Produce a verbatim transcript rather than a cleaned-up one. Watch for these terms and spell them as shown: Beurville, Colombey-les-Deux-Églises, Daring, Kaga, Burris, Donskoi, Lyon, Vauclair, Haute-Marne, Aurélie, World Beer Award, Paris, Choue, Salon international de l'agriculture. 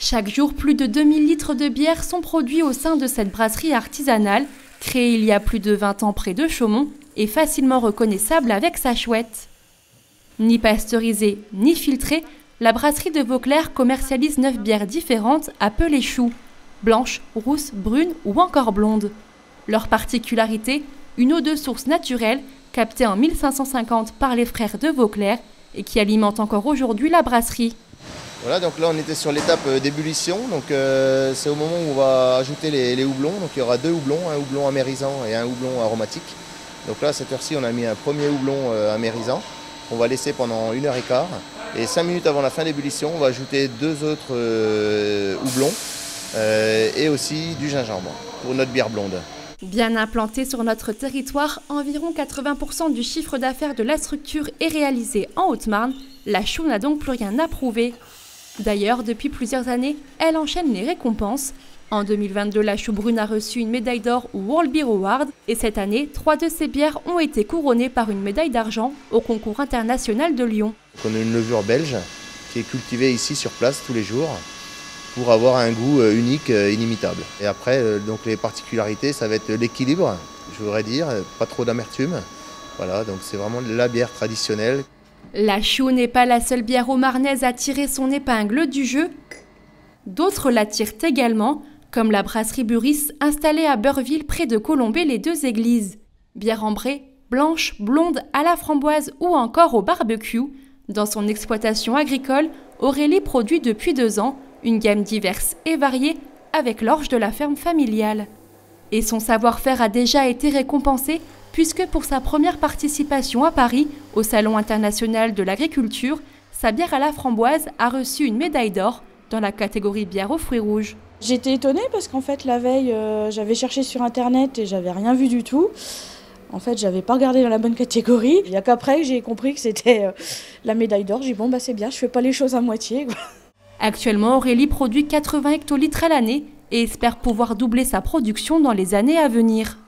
Chaque jour, plus de deux mille litres de bière sont produits au sein de cette brasserie artisanale, créée il y a plus de vingt ans près de Chaumont et facilement reconnaissable avec sa chouette. Ni pasteurisée, ni filtrée, la brasserie de Vauclair commercialise neuf bières différentes appelées Choue, blanches, rousses, brunes ou encore blondes. Leur particularité, une eau de source naturelle, captée en mille cinq cent cinquante par les frères de Vauclair et qui alimente encore aujourd'hui la brasserie. Voilà, donc là on était sur l'étape d'ébullition, donc euh, c'est au moment où on va ajouter les, les houblons, donc il y aura deux houblons, un houblon amérisant et un houblon aromatique. Donc là à cette heure-ci on a mis un premier houblon euh, amérisant, qu'on va laisser pendant une heure et quart, et cinq minutes avant la fin d'ébullition on va ajouter deux autres euh, houblons euh, et aussi du gingembre pour notre bière blonde. Bien implantée sur notre territoire, environ quatre-vingts pour cent du chiffre d'affaires de la structure est réalisé en Haute-Marne, la Choue n'a donc plus rien à prouver. D'ailleurs, depuis plusieurs années, elle enchaîne les récompenses. En deux mille vingt-deux, la Choue brune a reçu une médaille d'or au World Beer Award et cette année, trois de ses bières ont été couronnées par une médaille d'argent au concours international de Lyon. On a une levure belge qui est cultivée ici sur place tous les jours pour avoir un goût unique, inimitable. Et après, donc les particularités, ça va être l'équilibre, je voudrais dire, pas trop d'amertume. Voilà, donc c'est vraiment la bière traditionnelle. La Choue n'est pas la seule bière haut-marnaise à tirer son épingle du jeu. D'autres la tirent également, comme la brasserie Burris installée à Beurville près de Colombey-les-Deux-Églises. Bière ambrée, blanche, blonde, à la framboise ou encore au barbecue. Dans son exploitation agricole, Aurélie produit depuis deux ans une gamme diverse et variée avec l'orge de la ferme familiale. Et son savoir-faire a déjà été récompensé puisque pour sa première participation à Paris, au Salon international de l'agriculture, sa bière à la framboise a reçu une médaille d'or dans la catégorie bière aux fruits rouges. J'étais étonnée parce qu'en fait la veille, euh, j'avais cherché sur internet et j'avais rien vu du tout. En fait, j'avais pas regardé dans la bonne catégorie. Il n'y a qu'après j'ai compris que c'était euh, la médaille d'or. J'ai dit bon bah c'est bien, je fais pas les choses à moitié, quoi. Actuellement, Aurélie produit quatre-vingts hectolitres à l'année et espère pouvoir doubler sa production dans les années à venir.